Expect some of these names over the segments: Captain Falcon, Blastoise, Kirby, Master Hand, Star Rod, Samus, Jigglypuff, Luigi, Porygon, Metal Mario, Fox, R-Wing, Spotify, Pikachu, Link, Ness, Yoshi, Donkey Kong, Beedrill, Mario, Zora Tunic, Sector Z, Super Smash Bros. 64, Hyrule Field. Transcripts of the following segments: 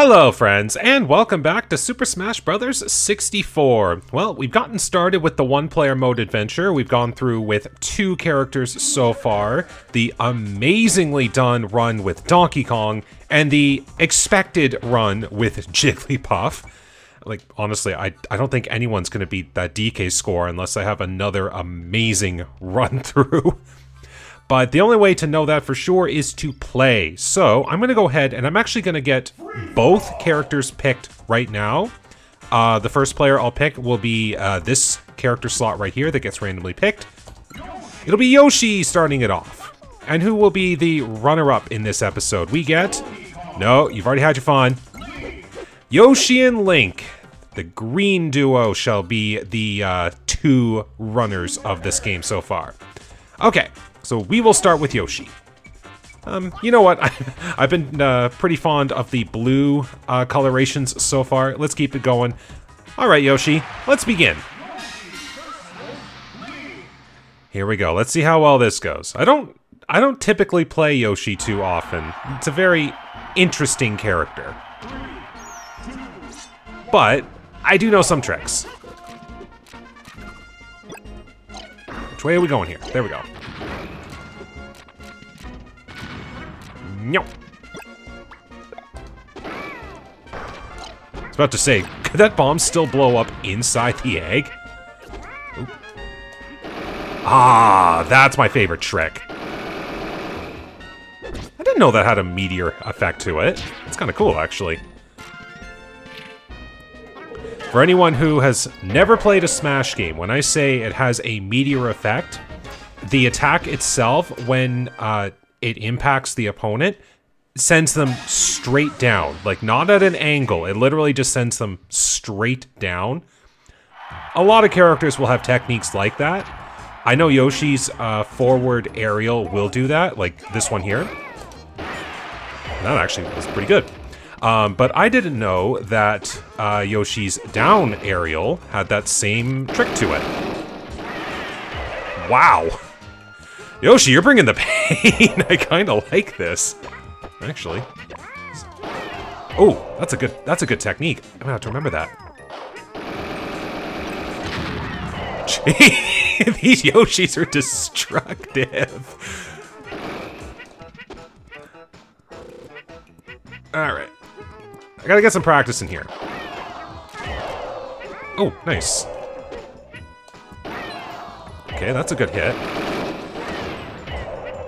Hello friends, and welcome back to Super Smash Bros. 64. Well, we've gotten started with the one-player mode adventure. We've gone through with two characters so far, the amazingly done run with Donkey Kong, and the expected run with Jigglypuff. Like, honestly, I don't think anyone's gonna beat that DK score unless I have another amazing run-through. But the only way to know that for sure is to play. So I'm gonna go ahead and I'm actually gonna get both characters picked right now. The first player I'll pick will be this character slot right here that gets randomly picked. It'll be Yoshi starting it off. And who will be the runner-up in this episode? We get, no, you've already had your fun. Yoshi and Link, the green duo, shall be the two runners of this game so far. Okay. So we will start with Yoshi. You know what? I've been pretty fond of the blue colorations so far. Let's keep it going. All right, Yoshi, let's begin. Here we go. Let's see how well this goes. I don't typically play Yoshi too often. It's a very interesting character. But I do know some tricks. Which way are we going here? There we go. No. I was about to say, could that bomb still blow up inside the egg? Ooh. Ah, that's my favorite trick. I didn't know that had a meteor effect to it. It's kind of cool, actually. For anyone who has never played a Smash game, when I say it has a meteor effect, the attack itself, when it impacts the opponent, sends them straight down, like not at an angle. It literally just sends them straight down. A lot of characters will have techniques like that. I know Yoshi's forward aerial will do that, like this one here. That actually was pretty good. But I didn't know that Yoshi's down aerial had that same trick to it. Wow. Yoshi, you're bringing the pain. I kind of like this, actually. Oh, that's a good technique. I'm gonna have to remember that. Gee, these Yoshis are destructive. All right, I gotta get some practice in here. Oh, nice. Okay, that's a good hit.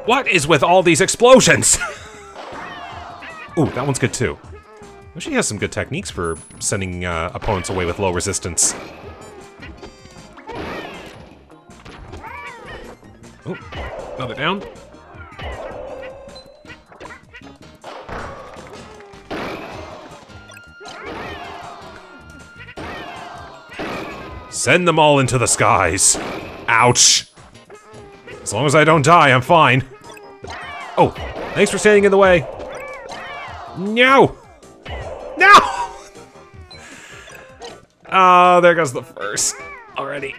What is with all these explosions? Ooh, that one's good too. She has some good techniques for sending opponents away with low resistance. Ooh, another down. Send them all into the skies. Ouch. As long as I don't die, I'm fine. Oh, thanks for standing in the way. No! No! Ah, there goes the first already.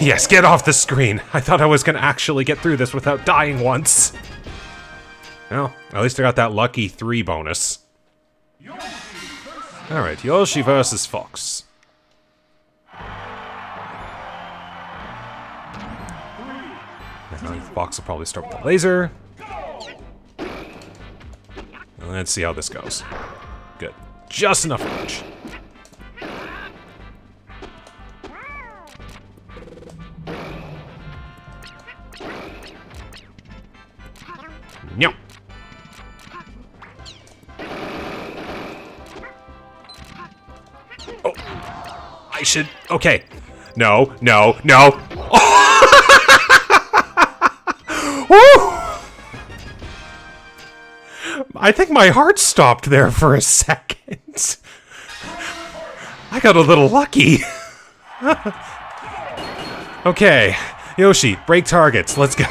Yes, get off the screen. I thought I was gonna actually get through this without dying once. Well, at least I got that lucky 3 bonus. All right, Yoshi versus Fox. Fox will probably start with the laser. And let's see how this goes. Good. Just enough range. No. Oh. I should. Okay. No, no, no. I think my heart stopped there for a second. I got a little lucky. Okay, Yoshi, break targets. Let's go.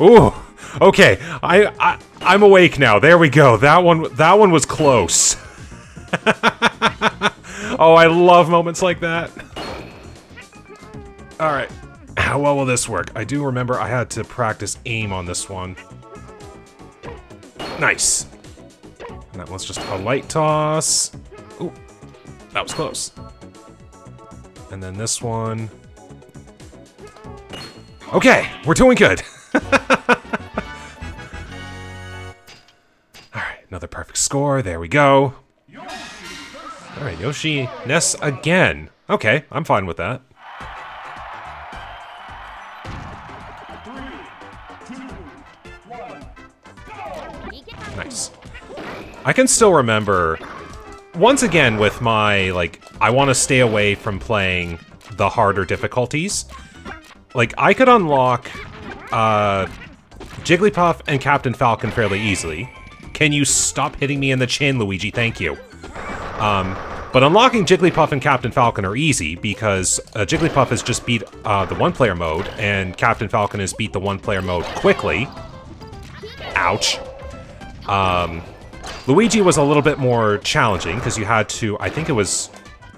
Ooh, okay. I'm awake now. There we go. That one was close. Oh, I love moments like that. All right. How well will this work? I do remember I had to practice aim on this one. Nice. And that was just a light toss. Ooh, that was close. And then this one. Okay, we're doing good. Alright, another perfect score. There we go. Alright, Yoshi, Ness again. Okay, I'm fine with that. Nice. I can still remember, once again with my, like, I want to stay away from playing the harder difficulties. Like, I could unlock Jigglypuff and Captain Falcon fairly easily. Can you stop hitting me in the chin, Luigi? Thank you. But unlocking Jigglypuff and Captain Falcon are easy because Jigglypuff has just beat the one-player mode, and Captain Falcon has beat the one-player mode quickly. Ouch. Luigi was a little bit more challenging because you had to, I think it was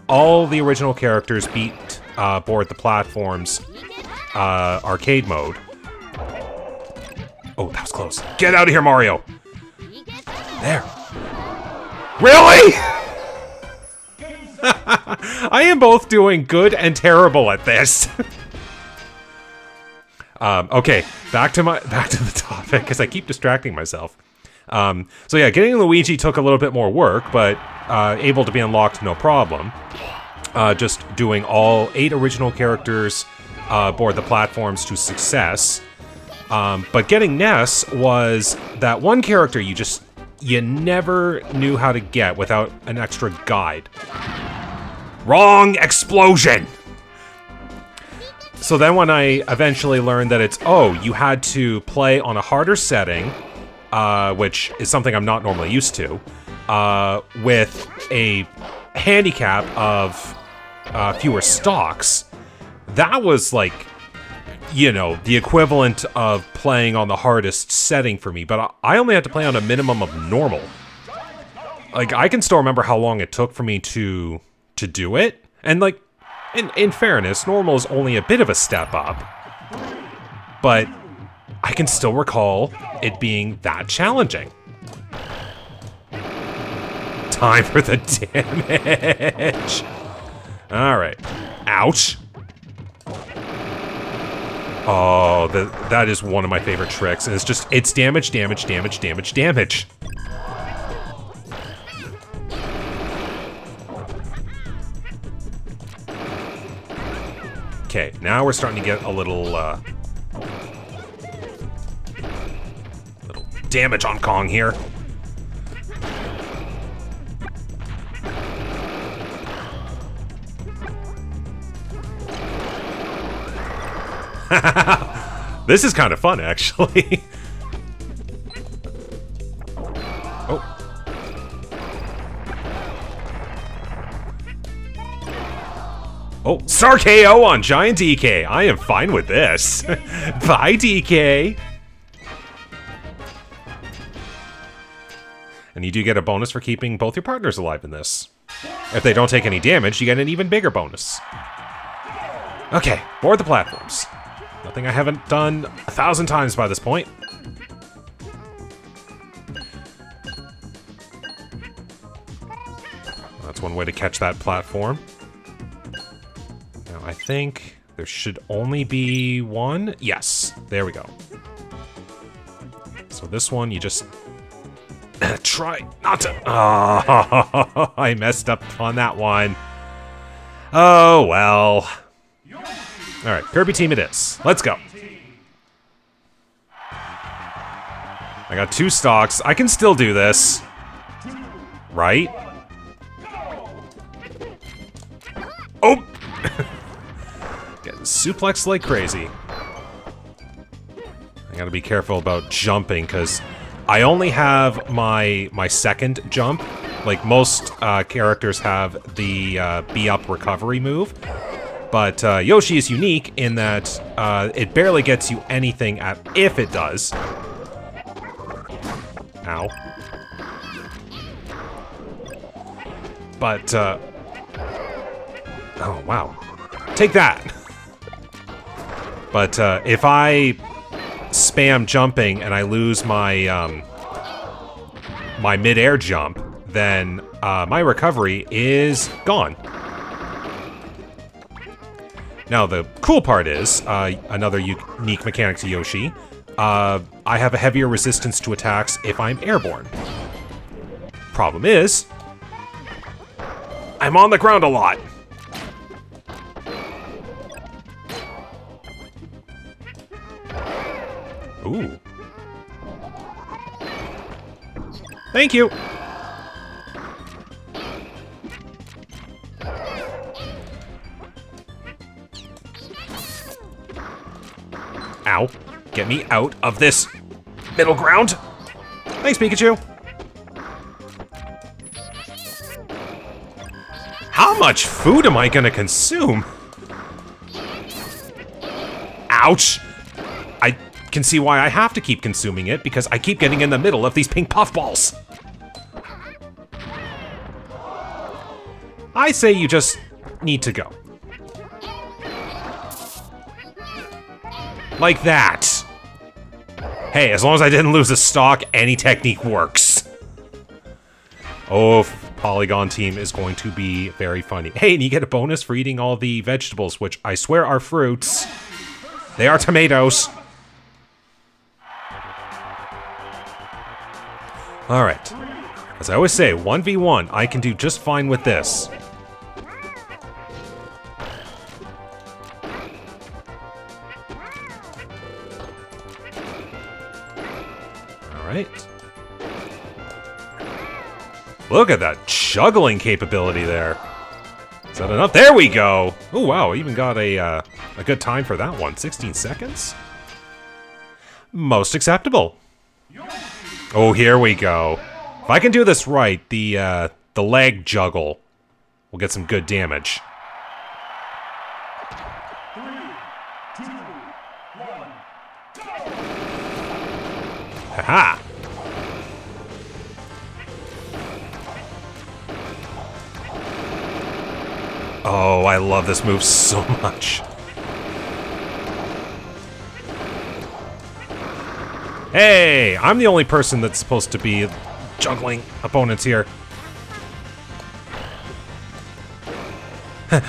all the original characters beat board the platforms arcade mode. Oh, that was close. Get out of here, Mario! There. Really?! I am both doing good and terrible at this. Okay, back to the topic, because I keep distracting myself. So yeah, getting Luigi took a little bit more work, but able to be unlocked, no problem. Just doing all 8 original characters board the platforms to success. But getting Ness was that one character you never knew how to get without an extra guide. Wrong explosion! So then when I eventually learned that it's, oh, you had to play on a harder setting, which is something I'm not normally used to, with a handicap of fewer stocks, that was like, you know, the equivalent of playing on the hardest setting for me, but I only had to play on a minimum of normal. Like, I can still remember how long it took for me to do it, and like, in fairness, normal is only a bit of a step up, but I can still recall it being that challenging. Time for the damage. All right. Ouch. Oh, that is one of my favorite tricks, and it's damage, damage, damage, damage, damage. Okay, now we're starting to get a little, little damage on Kong here. This is kind of fun, actually. Oh. Oh, Star KO on Giant DK. I am fine with this. Bye, DK. And you do get a bonus for keeping both your partners alive in this. If they don't take any damage, you get an even bigger bonus. Okay, board the platforms. Nothing I haven't done 1,000 times by this point. That's one way to catch that platform. Now I think there should only be one. Yes, there we go. So this one, you just try not to. Oh, I messed up on that one. Oh, well. All right, Kirby team it is. Let's go. I got 2 stocks. I can still do this, right? Oh! Getting suplexed like crazy. I gotta be careful about jumping because I only have my second jump. Like most characters have the B up recovery move. But Yoshi is unique in that it barely gets you anything at if it does. Ow. But, oh, wow. Take that! But if I spam jumping and I lose my my mid-air jump, then my recovery is gone. Now, the cool part is, another unique mechanic to Yoshi, I have a heavier resistance to attacks if I'm airborne. Problem is, I'm on the ground a lot. Ooh. Thank you. Ow. Get me out of this middle ground. Thanks, Pikachu. How much food am I gonna consume? Ouch. I can see why I have to keep consuming it, because I keep getting in the middle of these pink puffballs. I say you just need to go. Like that. Hey, as long as I didn't lose a stock, any technique works. Oh, Porygon team is going to be very funny. Hey, and you get a bonus for eating all the vegetables, which I swear are fruits. They are tomatoes. Alright. As I always say, 1v1, I can do just fine with this. Alright. Look at that juggling capability there. Is that enough? There we go! Oh wow, I even got a good time for that one. 16 seconds? Most acceptable. Oh, here we go. If I can do this right, the leg juggle will get some good damage. 3, 2, 1, go! Haha! Oh, I love this move so much. Hey, I'm the only person that's supposed to be juggling opponents here.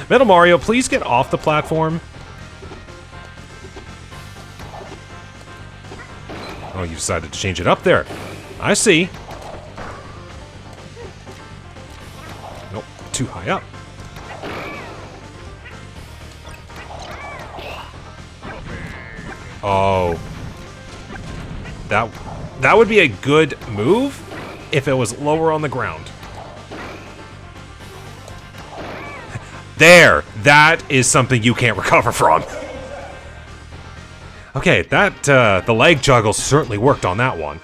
Metal Mario, please get off the platform. Oh, you decided to change it up there. I see. Nope, too high up. Oh. That would be a good move if it was lower on the ground. There! That is something you can't recover from. Okay, that, the leg juggle certainly worked on that one.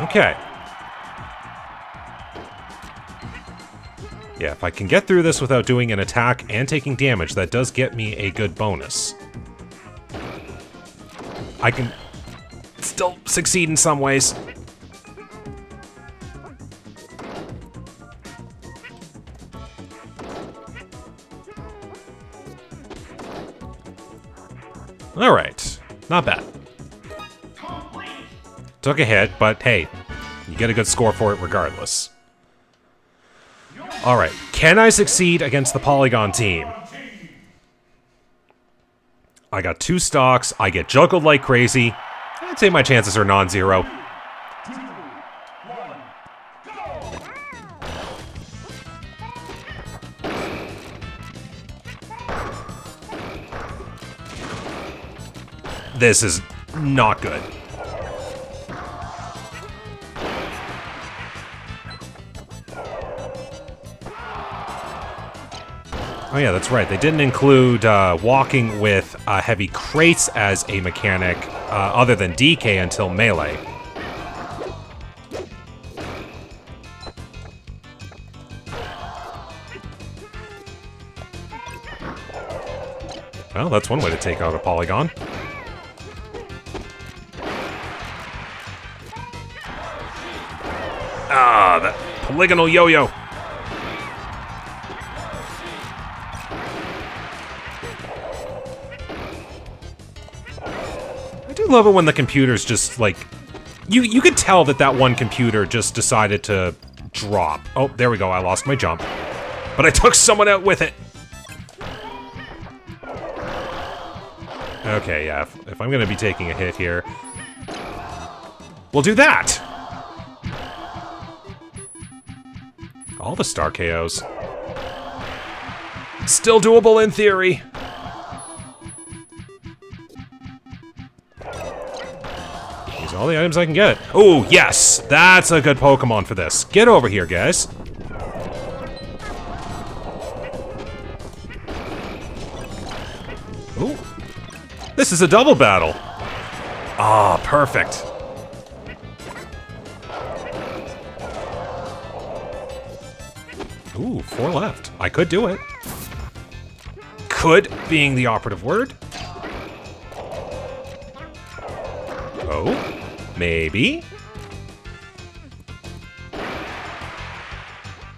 Okay. Yeah, if I can get through this without doing an attack and taking damage, that does get me a good bonus. I can still succeed in some ways. Alright, not bad. Took a hit, but hey, you get a good score for it regardless. Alright, can I succeed against the Porygon team? I got 2 stocks, I get juggled like crazy. I'd say my chances are non-zero. This is not good. Oh yeah, that's right. They didn't include walking with heavy crates as a mechanic other than DK until Melee. Well, that's one way to take out a Porygon. Ah, that polygonal yo-yo. I do love it when the computer's just like, you could tell that that one computer just decided to drop. Oh, there we go, I lost my jump. But I took someone out with it! Okay, yeah, if I'm gonna be taking a hit here, we'll do that! All the star KOs. Still doable in theory! Use all the items I can get. Oh, yes! That's a good Pokemon for this. Get over here, guys. Ooh. This is a double battle. Ah, perfect. Ooh, 4 left. I could do it. Could being the operative word. Oh, maybe.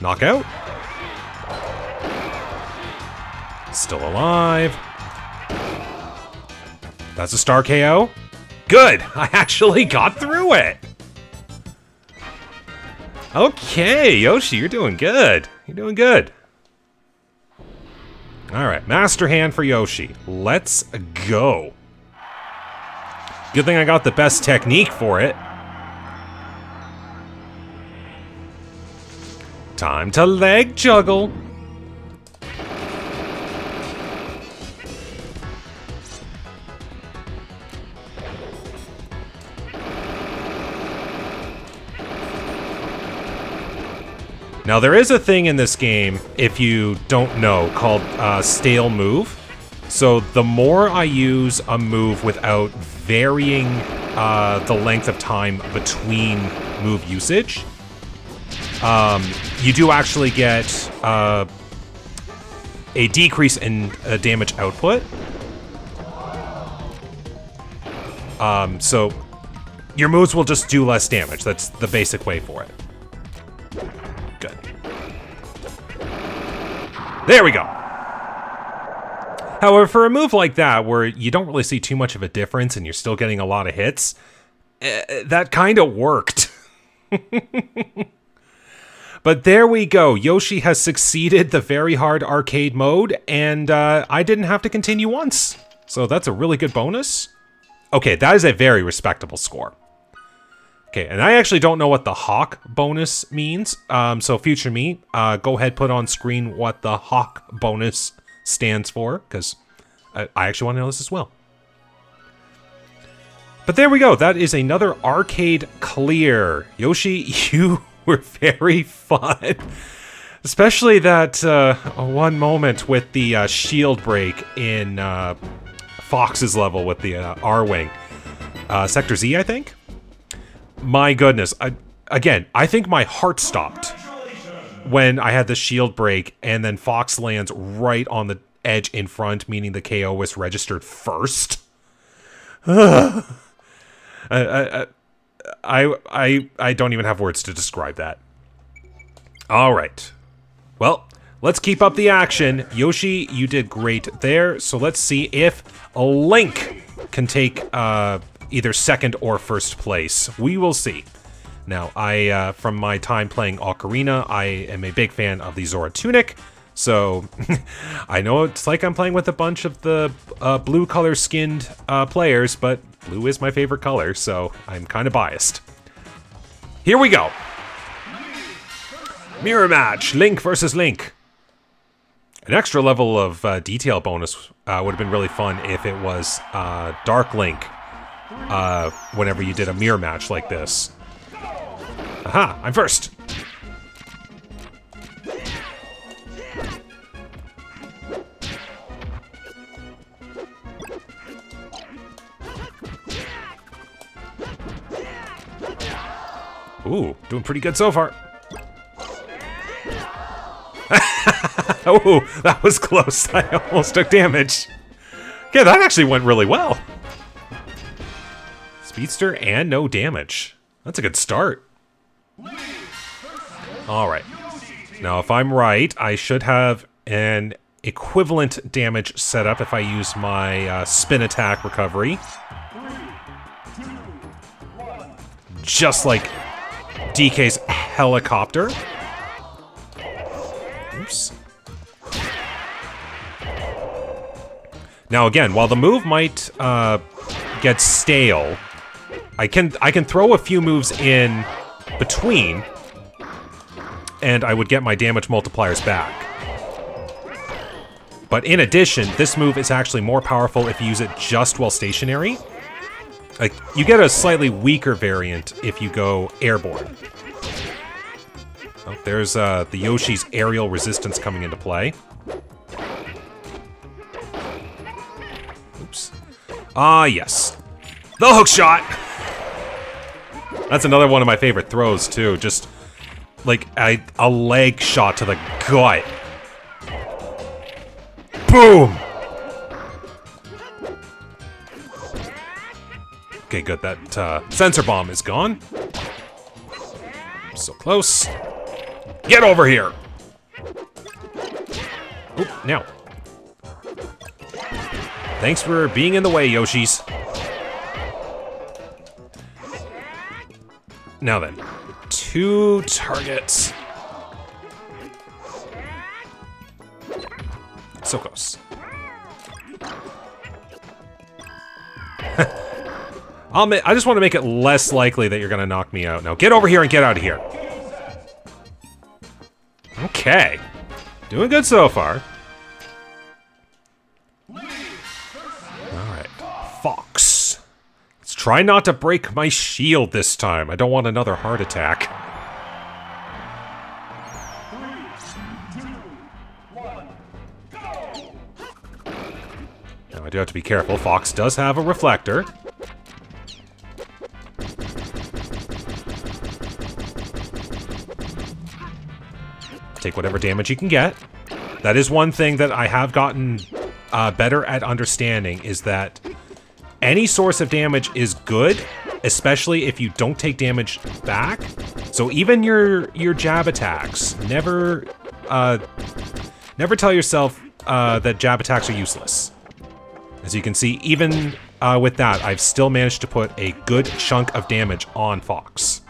Knockout. Still alive. That's a star KO. Good, I actually got through it. Okay, Yoshi, you're doing good. You're doing good. All right, Master Hand for Yoshi. Let's go. Good thing I got the best technique for it. Time to leg juggle. Now there is a thing in this game, if you don't know, called stale move. So the more I use a move without varying the length of time between move usage, you do actually get a decrease in damage output. So your moves will just do less damage. That's the basic way for it. There we go. However, for a move like that, where you don't really see too much of a difference and you're still getting a lot of hits, that kind of worked. But there we go. Yoshi has succeeded the very hard arcade mode, and I didn't have to continue once. So that's a really good bonus. Okay, that is a very respectable score. Okay, and I actually don't know what the Hawk bonus means, so future me, go ahead, put on screen what the Hawk bonus stands for, because I actually want to know this as well. But there we go, that is another arcade clear. Yoshi, you were very fun. Especially that one moment with the shield break in Fox's level with the R-Wing. Sector Z, I think? My goodness, I think my heart stopped when I had the shield break and then Fox lands right on the edge in front, meaning the KO was registered first. I don't even have words to describe that. All right, well, let's keep up the action. Yoshi, you did great there, so let's see if Link can take either second or first place. We will see. Now, I, from my time playing Ocarina, I am a big fan of the Zora Tunic, so I know it's like I'm playing with a bunch of the blue color skinned players, but blue is my favorite color, so I'm kind of biased. Here we go. Mirror match, Link versus Link. An extra level of detail bonus would have been really fun if it was Dark Link. Whenever you did a mirror match like this. Aha, I'm first! Ooh, doing pretty good so far. Ooh, that was close. I almost took damage. Yeah, that actually went really well. Speedster and no damage. That's a good start. All right. Now, if I'm right, I should have an equivalent damage set up if I use my spin attack recovery. just like DK's helicopter. Oops. Now again, while the move might get stale, I can throw a few moves in between, and I would get my damage multipliers back. But in addition, this move is actually more powerful if you use it just while stationary. Like, you get a slightly weaker variant if you go airborne. Oh, there's the Yoshi's aerial resistance coming into play. Oops. Ah, yes. The hookshot! That's another one of my favorite throws, too. Just, like, a leg shot to the gut. Boom! Okay, good. That sensor bomb is gone. So close. Get over here! Oop, now. Thanks for being in the way, Yoshis. Now then, two targets. So close. I just want to make it less likely that you're going to knock me out. Now get over here and get out of here. Okay. Doing good so far. Alright. Fox. Let's try not to break my shield this time. I don't want another heart attack. Now I do have to be careful. Fox does have a reflector. Take whatever damage you can get. That is one thing that I have gotten better at understanding, is that any source of damage is good, especially if you don't take damage back. So even your jab attacks, never tell yourself that jab attacks are useless. As you can see, even with that, I've still managed to put a good chunk of damage on Fox.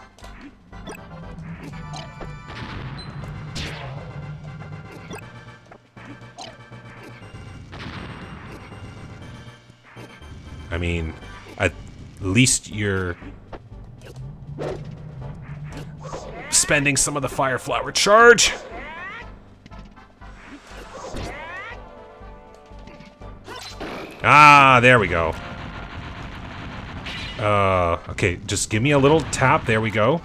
I mean, at least you're spending some of the Fire Flower charge. Ah, there we go. Okay, just give me a little tap. There we go.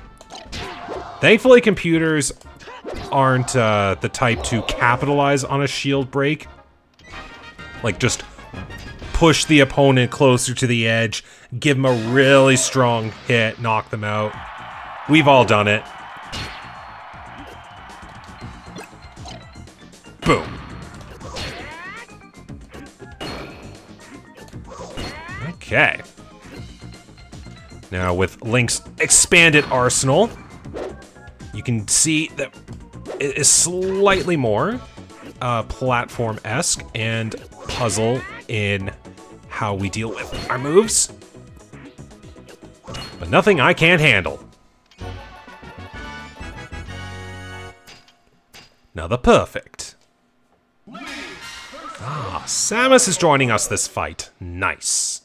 Thankfully, computers aren't the type to capitalize on a shield break. Like, just push the opponent closer to the edge, give them a really strong hit, knock them out. We've all done it. Boom. Okay. Now with Link's expanded arsenal, you can see that it is slightly more platform-esque and puzzle in how we deal with our moves, but nothing I can't handle. Now the perfect. Ah, Samus is joining us this fight. Nice.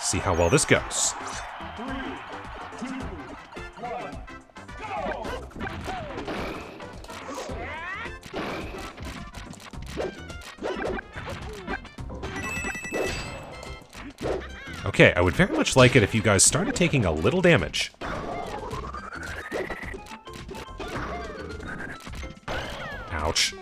See how well this goes. Okay, I would very much like it if you guys started taking a little damage. Ouch.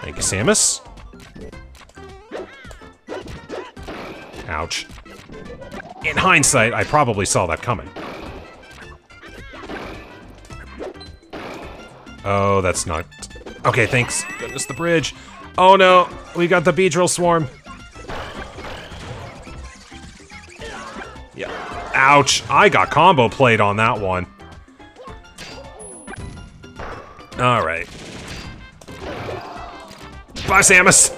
Thank you, Samus. Ouch. In hindsight, I probably saw that coming. Oh, that's not... Okay, thanks goodness, the bridge. Oh no, we got the Beedrill swarm. Yeah. Ouch, I got combo played on that one. Alright. Bye, Samus!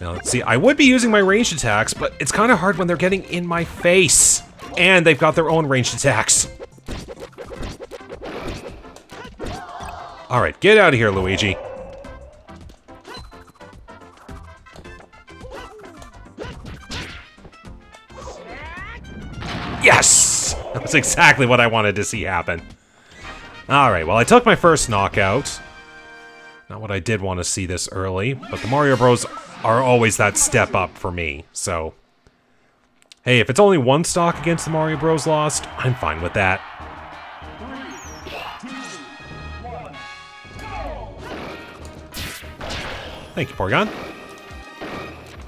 Now, see, I would be using my ranged attacks, but it's kind of hard when they're getting in my face. And they've got their own ranged attacks. Alright, get out of here, Luigi. Yes! That's exactly what I wanted to see happen. Alright, well, I took my first knockout. Not what I did want to see this early, but the Mario Bros are always that step up for me, so... Hey, if it's only one stock against the Mario Bros lost, I'm fine with that. Thank you, Porygon.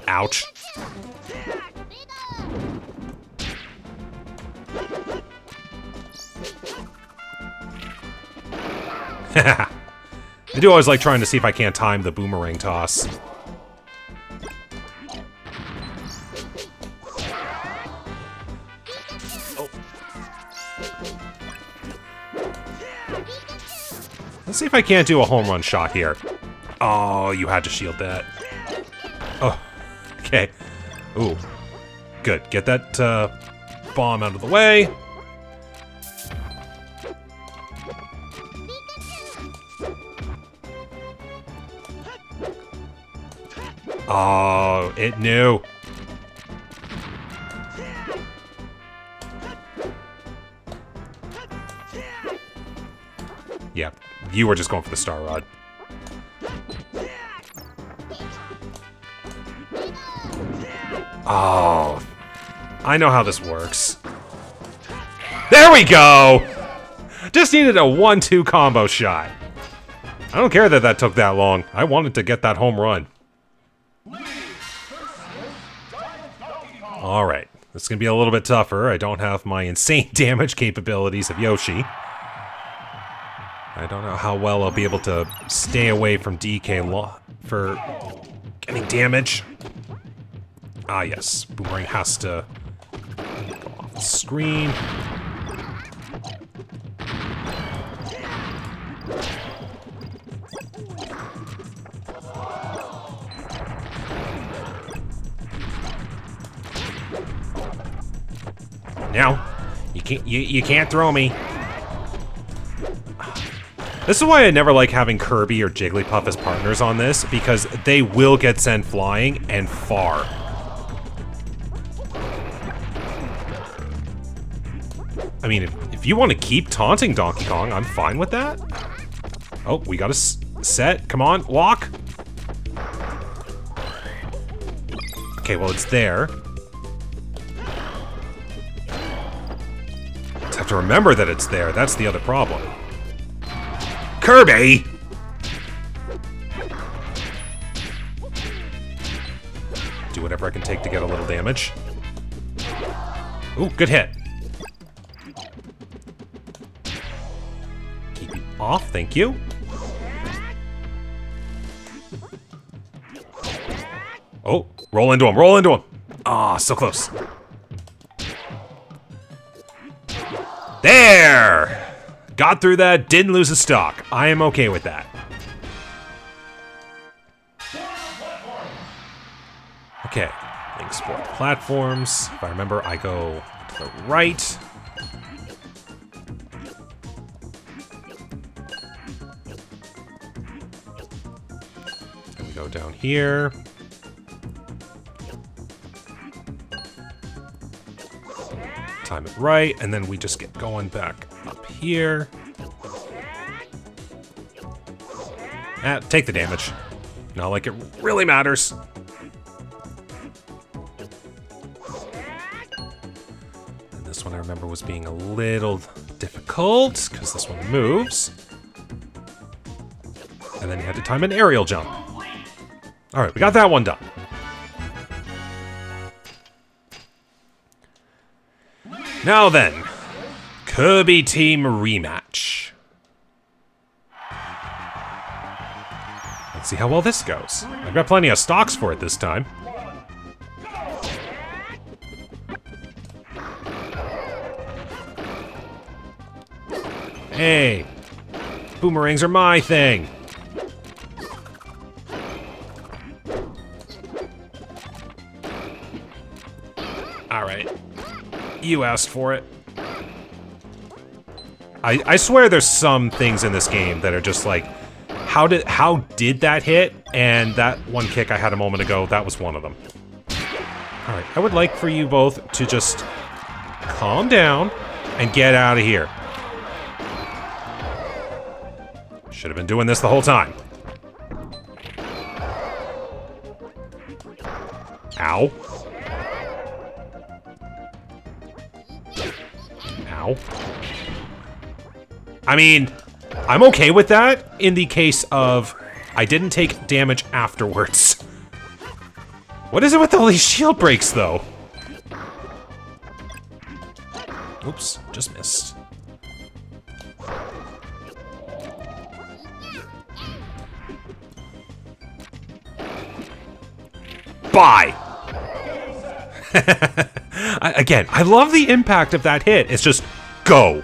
Ouch. I do always like trying to see if I can't time the boomerang toss. Oh. Let's see if I can't do a home run shot here. Oh, you had to shield that. Oh, okay. Ooh, good. Get that bomb out of the way. Oh, it knew. Yeah, you were just going for the Star Rod. Oh, I know how this works. There we go! Just needed a 1-2 combo shot. I don't care that that took that long. I wanted to get that home run. Alright, this is going to be a little bit tougher. I don't have my insane damage capabilities of Yoshi. I don't know how well I'll be able to stay away from DK for getting damage. Ah, yes. Boomerang has to go off the screen. Now, you can't throw me. This is why I never like having Kirby or Jigglypuff as partners on this, because they will get sent flying and far. I mean, if you want to keep taunting Donkey Kong, I'm fine with that. Oh, we got a set. Come on, walk. Okay, well, it's there. Just have to remember that it's there. That's the other problem. Kirby! Do whatever I can take to get a little damage. Ooh, good hit. Off, thank you. Oh, roll into him, roll into him. Ah, so close. There! Got through that, didn't lose a stock. I am okay with that. Okay, Link Sport platforms. If I remember, I go to the right. Go down here. Time it right, and then we just get going back up here. Ah, take the damage. Not like it really matters. And this one I remember was being a little difficult, because this one moves. And then you had to time an aerial jump. Alright, we got that one done. Now then, Kirby Team Rematch. Let's see how well this goes. I've got plenty of stocks for it this time. Hey! Boomerangs are my thing! Alright. You asked for it. I swear there's some things in this game that are just like, how did that hit? And that one kick I had a moment ago, that was one of them. Alright, I would like for you both to just calm down and get out of here. Should have been doing this the whole time. Ow. Ow. I mean, I'm okay with that in the case of I didn't take damage afterwards. What is it with all these shield breaks, though? Oops, just missed. Bye! Again, I love the impact of that hit. It's just, go!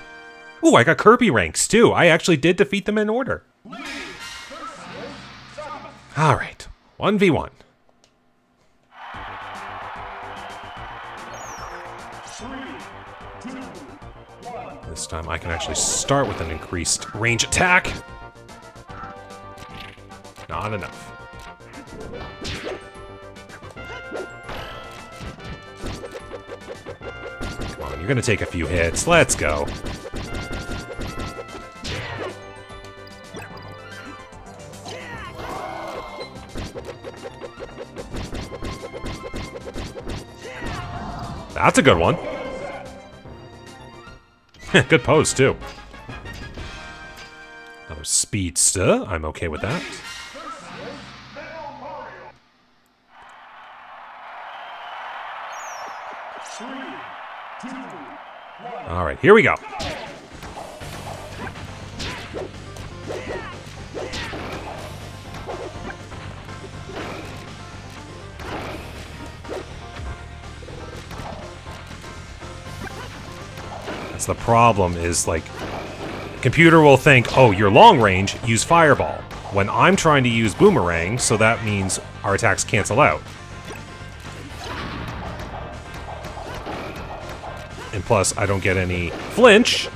Ooh, I got Kirby ranks, too. I actually did defeat them in order. Alright, 1v1. This time I can actually start with an increased range attack. Not enough. Come on, you're gonna take a few hits. Let's go. That's a good one. Good pose, too. Another speedster. I'm okay with that. Alright, here we go. The problem is, like, computer will think, oh, you're long range, use fireball. When I'm trying to use boomerang, so that means our attacks cancel out. And plus, I don't get any flinch.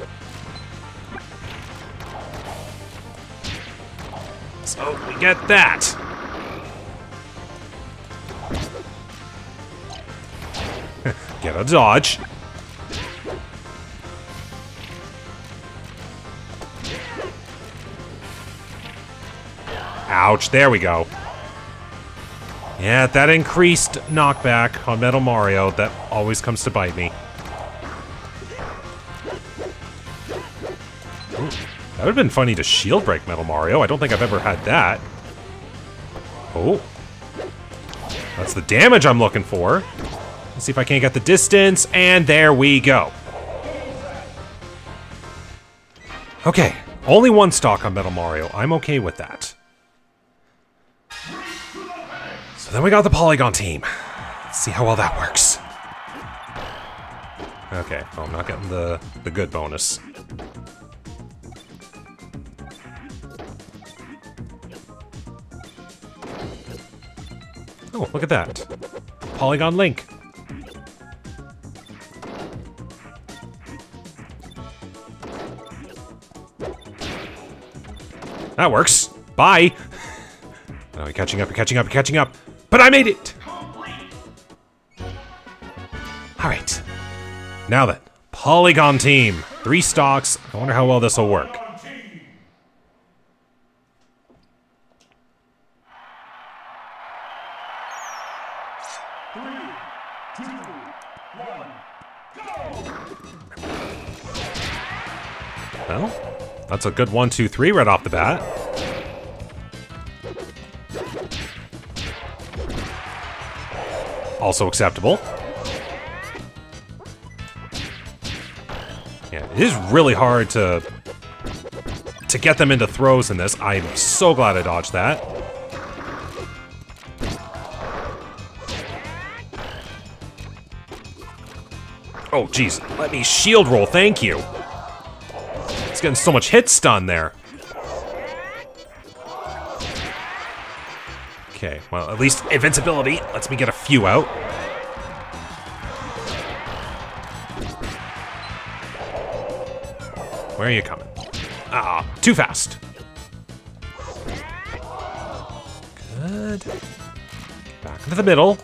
So we get that. Get a dodge. Ouch, there we go. Yeah, that increased knockback on Metal Mario that always comes to bite me. Ooh, that would have been funny to shield break Metal Mario. I don't think I've ever had that. Oh. That's the damage I'm looking for. Let's see if I can't get the distance, and there we go. Okay, only one stock on Metal Mario. I'm okay with that. So then we got the Porygon team. Let's see how well that works. Okay, well, I'm not getting the good bonus. Oh, look at that. Porygon Link. That works. Bye! Oh, you're catching up, you're catching up, you're catching up. But I made it! Alright. Now then, Porygon team. 3 stocks. I wonder how well this will work. Well, that's a good 1, 2, 3 right off the bat. Also acceptable. Yeah, it is really hard to get them into throws in this. I'm so glad I dodged that. Oh, jeez. Let me shield roll, thank you. It's getting so much hit stun there. Okay, well, at least invincibility lets me get a few out. Where are you coming? Ah, too fast. Good. Back into the middle.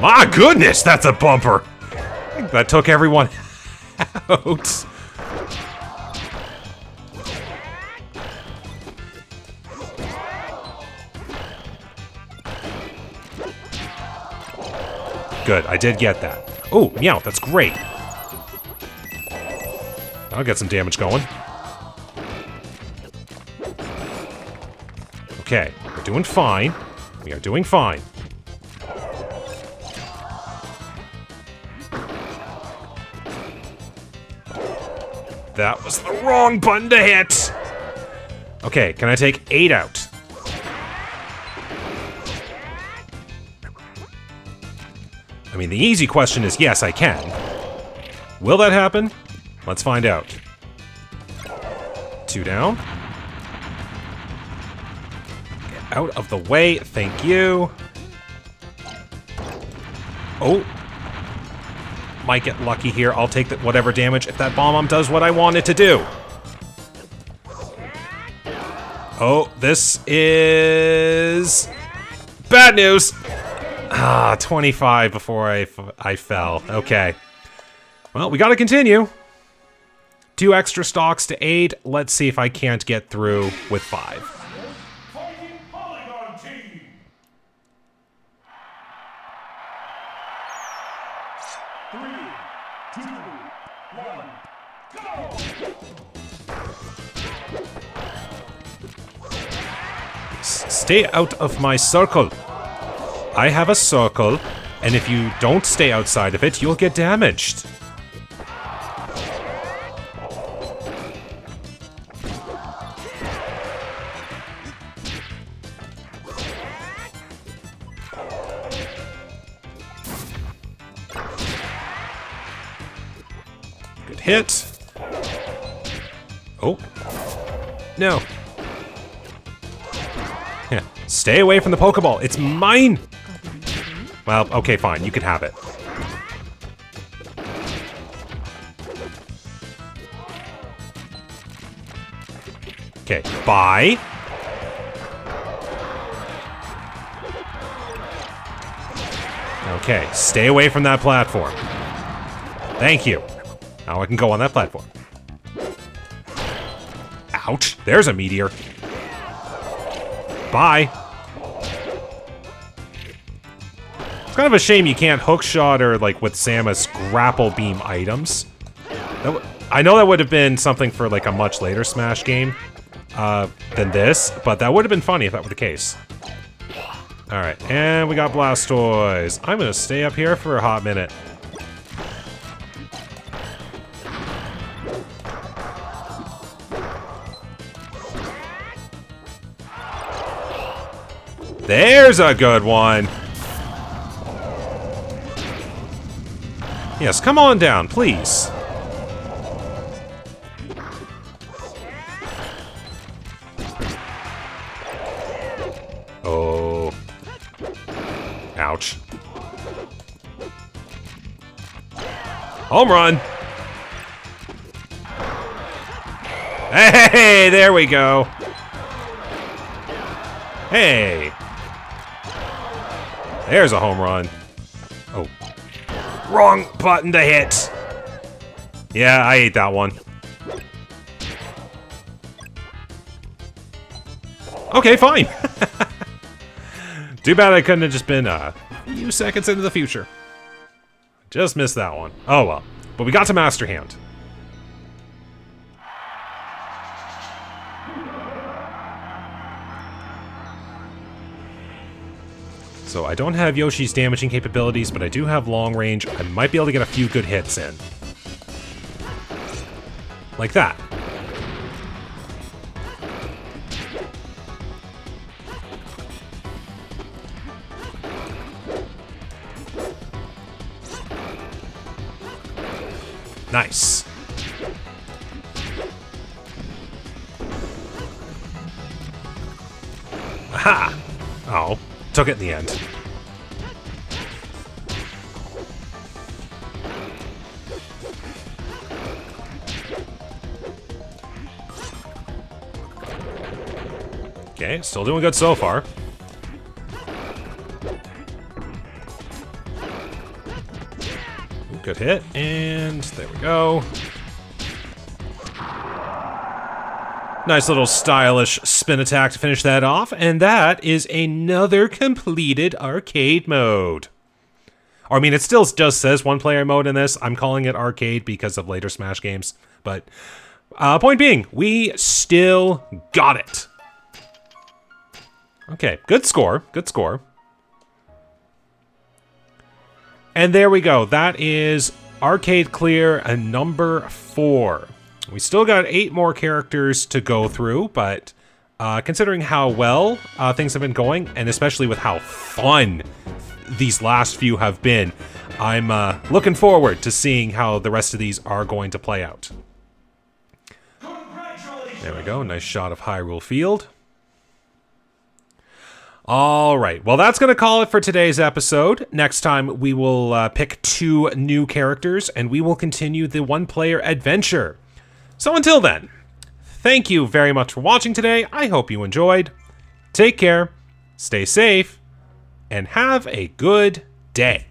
My goodness, that's a bumper! I think that took everyone out. Good, I did get that. Oh, meow, that's great. I'll get some damage going. Okay, we're doing fine. We are doing fine. That was the wrong button to hit! Okay, can I take 8 out? I mean, the easy question is yes, I can. Will that happen? Let's find out. 2 down. Get out of the way, thank you. Oh. Might get lucky here. I'll take that whatever damage if that bomb does what I want it to do. Oh, this is bad news. Ah, 25 before I fell. Okay. Well, we gotta continue. 2 extra stocks to 8. Let's see if I can't get through with 5. Stay out of my circle. I have a circle, and if you don't stay outside of it, you'll get damaged. Good hit. Oh. No. Stay away from the Pokeball, it's mine! Well, okay, fine, you can have it. Okay, bye. Okay, stay away from that platform. Thank you. Now I can go on that platform. Ouch, there's a meteor. Bye. It's kind of a shame you can't hookshot or, like, with Samus, grapple beam items. I know that would have been something for, like, a much later Smash game than this, but that would have been funny if that were the case. Alright, and we got Blastoise. I'm gonna stay up here for a hot minute. There's a good one! Yes, come on down, please. Oh. Ouch. Home run! Hey, there we go! Hey! There's a home run. Oh. Wrong button to hit. Yeah, I ate that one. Okay, fine. Too bad I couldn't have just been a few seconds into the future. Just missed that one. Oh well. But we got to Master Hand. So I don't have Yoshi's damaging capabilities, but I do have long range. I might be able to get a few good hits in. Like that. Nice. Aha! Oh, took it in the end. Okay, still doing good so far. Good hit, and there we go. Nice little stylish spin attack to finish that off, and that is another completed arcade mode. Or, I mean, it still just says one-player mode in this. I'm calling it arcade because of later Smash games, but point being, we still got it. Okay, good score, good score. And there we go, that is Arcade Clear number 4. We still got 8 more characters to go through, but considering how well things have been going, and especially with how fun these last few have been, I'm looking forward to seeing how the rest of these are going to play out. There we go, nice shot of Hyrule Field. All right, well, that's going to call it for today's episode. Next time, we will pick 2 new characters, and we will continue the one-player adventure. So until then, thank you very much for watching today. I hope you enjoyed. Take care, stay safe, and have a good day.